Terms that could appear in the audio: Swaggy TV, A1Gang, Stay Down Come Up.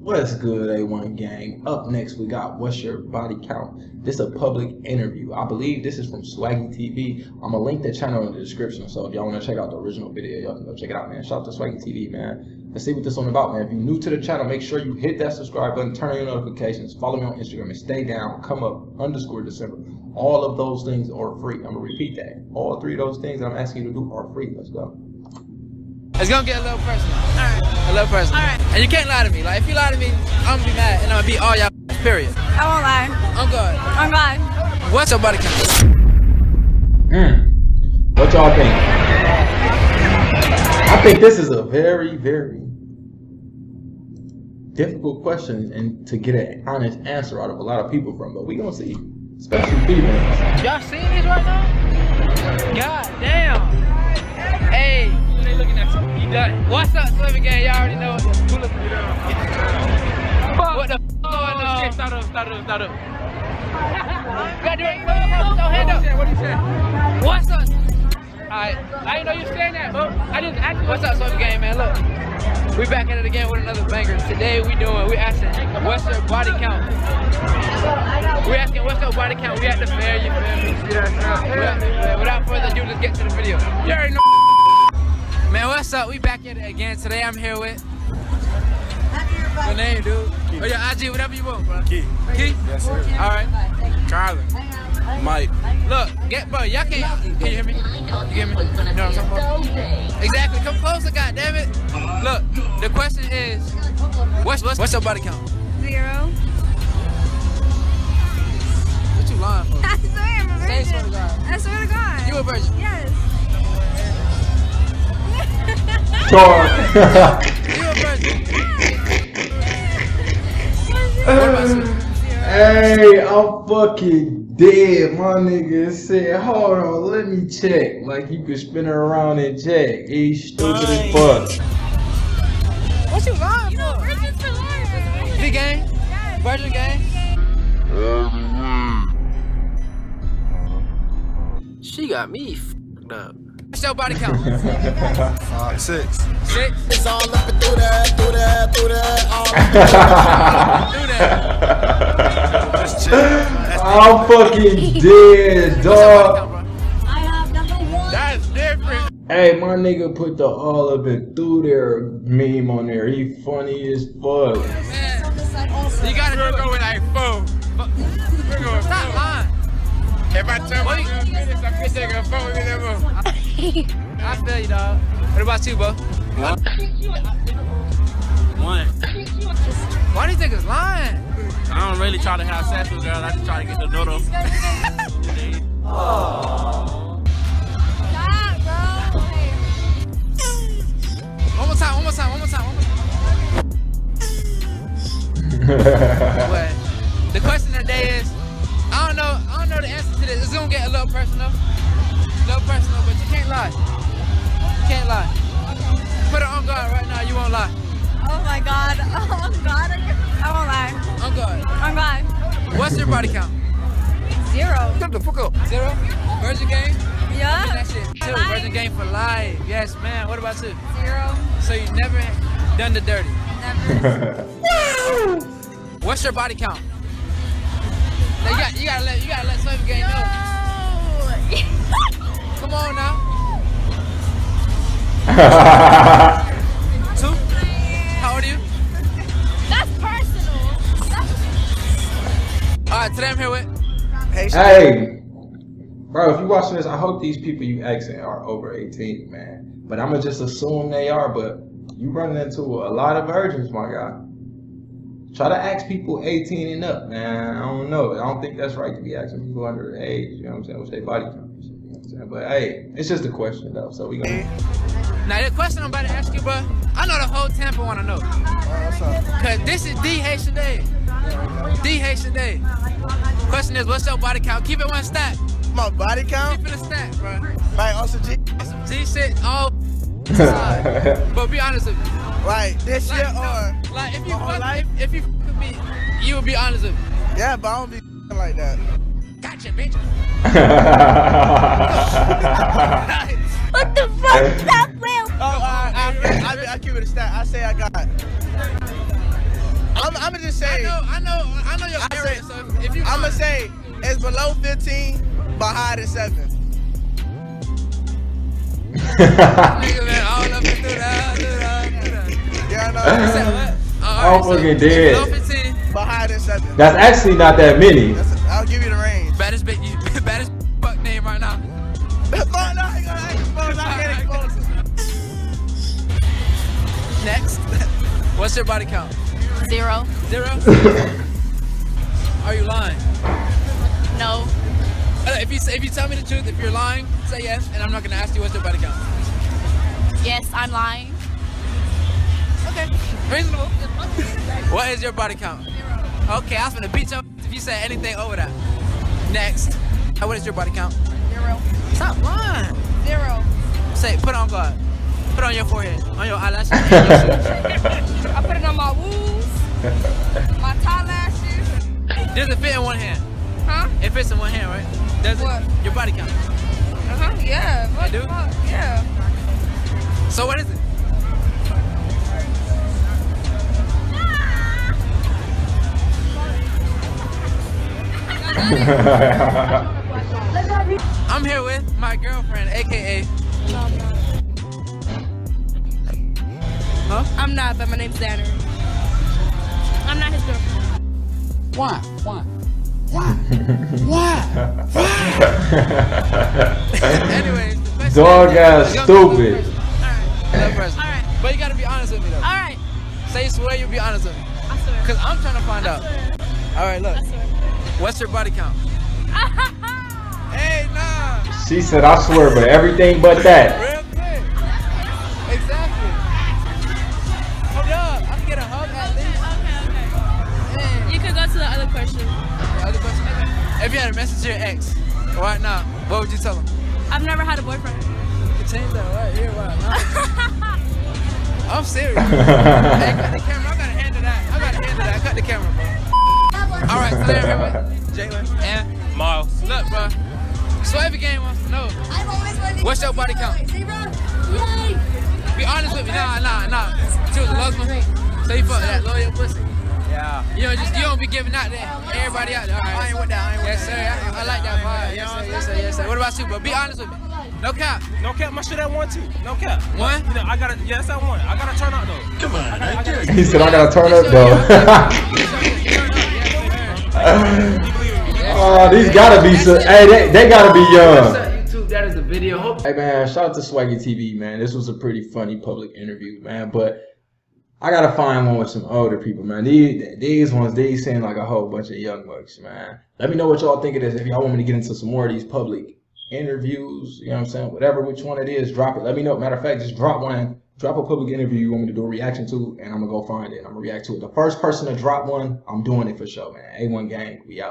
What's good, A1 gang? Up next we got What's Your Body Count. This is a public interview. I believe this is from Swaggy TV. I'm going to link the channel in the description, so if y'all want to check out the original video, y'all can go check it out, man. Shout out to Swaggy TV, man. Let's see what this one's about, man. If you're new to the channel, make sure you hit that subscribe button, turn on your notifications, follow me on Instagram at Stay Down Come Up _December. All of those things are free. I'm going to repeat that. All three of those things I'm asking you to do are free. Let's go. It's gonna get a little personal. Alright. A little personal. Alright. And you can't lie to me. Like, if you lie to me, I'm gonna be mad and I'm gonna beat all y'all, period. I won't lie. On God. On God. What's your body count? What y'all think? I think this is a very, very difficult question and to get an honest answer out of a lot of people from, but we gonna see. Especially females. Y'all seeing this right now? God damn. Hey. What's up, Slimming Gang? Y'all already know it. Pull up. What the f***? Shit, start up. What do you say? What's up? Alright, I didn't know you saying that, bro. I just asked you. What's up, Slimming Gang, man? Look, we back at it again with another banger. Today we asking, what's your body count? We asking, what's your body count? We at the fair, you feel me? Without further ado, let's get to the video. You already know. Man, what's up? We back at it again. Today I'm here with... Your name, dude? Keith. Or your IG, whatever you want, bro. Keith. Keith? Yes, sir. Alright. Kylan. Mike. Look, get, bro, y'all can you hear me? You get me? You know what I'm talking about? Exactly. Come closer, goddammit. Look, the question is, what's your body count? 0. What you lying for? I swear I'm a virgin. Same story, God. I swear to God. You a virgin? Yes. You a virgin. Hey, I'm fucking dead, my nigga said, hold on, let me check. Like you could spin her around and check. He's stupid as fuck. What you lying for? Virgins for life. Big gang? Yes. Virgin gang? She got me f***ed up. What's your body count? 6. 6? It's all up and through that. I'm fucking dead, dog. I have number 1. That's different. Hey, my nigga put the all up and through there meme on there. He funny as fuck. Man. You gotta go with like 4. Stop lying. If I turn my minutes, I'm just taking a phone with me that much. I feel you, dog. What about you, bro? 1. 1. Why these niggas lying? I don't really try to have sex with girls. I just try to get the dodo. Oh. Stop, bro. One more time. But the question of the day is, I don't know the answer to this. It's gonna get a little personal. But you can't lie. Put it on God right now, you won't lie. Oh my God. Oh God, I won't lie. On God. On God. What's your body count? 0. Shut the fuck up. 0? Virgin game? Yeah. That shit. 2. Virgin game for life. Yes, man. What about you? 0. So you never done the dirty? Never. What's your body count? Now you gotta let Swaggy Gang know. Come on now. 2? How old are you? That's personal. Alright, today I'm here with... Hey! Bro, if you watching this, I hope these people you asking are over 18, man. But I'ma just assume they are, but you running into a lot of virgins, my guy. Try to ask people 18 and up, man. I don't know. I don't think that's right to be asking people under age, you know what I'm saying? What's their body count? But hey, it's just a question though, so we gonna... Now the question I'm about to ask you, bro, I know the whole Tampa wanna know. Cause this is D Haitian Day. Question is, what's your body count? Keep it 1 stack. My body count? Keep it a stack, bro. Like on some G shit all side. But be honest with me. Like this year or... Like if you fuck with me, you would be honest with me. Yeah, but I don't be like that. Gotcha, bitch. What the fuck is that, Will? Oh, I keep it a stat. I say I got I'm gonna just say. I know your area. So if you, I'm gonna say it's below 15, but higher than 7. Nigga, man, all up and through that. Yeah, I know. I'm fucking dead. But higher than 7. That's actually not that many. I'll give you the range. Baddest bitch, baddest fuck name right now. Next. What's your body count? 0. 0? Are you lying? No. If you tell me the truth, if you're lying, say yes, and I'm not gonna ask you what's your body count. Yes, I'm lying. Okay. Reasonable. What is your body count? 0. Okay, I was gonna beat you up if you said anything over that. Next. What is your body count? 0. Stop lying. 0. Say, put on God. Put on your forehead, on your eyelashes. I put it on my woos, my tie lashes. Does it fit in one hand? Huh? It fits in one hand, right? Does what? It? Your body count. Uh-huh, yeah. What do? Fuck? Yeah. So what is it? I'm here with my girlfriend, AKA. Huh? I'm not, but my name's Xander. I'm not his girlfriend. Why? Why? Anyways, the question. Dog ass stupid. Alright. But you gotta be honest with me though. Alright. Say you swear you'll be honest with me. I swear. Cause I'm trying to find out. Alright, look. I swear. What's your body count? Hey, nah. She said I swear, but everything but that. Real quick. Exactly. If you had a message to your ex right now, what would you tell him? I've never had a boyfriend. You can change that right here, right now. I'm serious. Hey, cut the camera. I gotta handle that. Cut the camera, bro. Alright, so there everyone. Jalen and Miles. Look, bro. Swaggy Game wants to know. What's your body count? 0. Yay! Be honest with me. Nah. She was a lost one. So you fuck that loyal pussy. Yeah. You don't be giving out that everybody out there. All right. I ain't with that. Yes, sir. I like that vibe. Yes, sir. What about you, bro? Be honest with me. No cap. My shit at 1 too. No cap. 1? You know, I gotta. Yes, I won. I gotta turn up though. Come on. I gotta, he said I gotta turn up though. Oh, these gotta be. Hey, they gotta be young. That is the video. Hey man, shout out to Swaggy TV, man. This was a pretty funny public interview, man. But I gotta find one with some older people, man. These seem like a whole bunch of young bucks, man. Let me know what y'all think of this. If y'all want me to get into some more of these public interviews, you know what I'm saying? Whatever, which one it is, drop it. Let me know. Matter of fact, just drop one. Drop a public interview you want me to do a reaction to, and I'm gonna go find it. I'm gonna react to it. The first person to drop one, I'm doing it for sure, man. A1 gang, we out.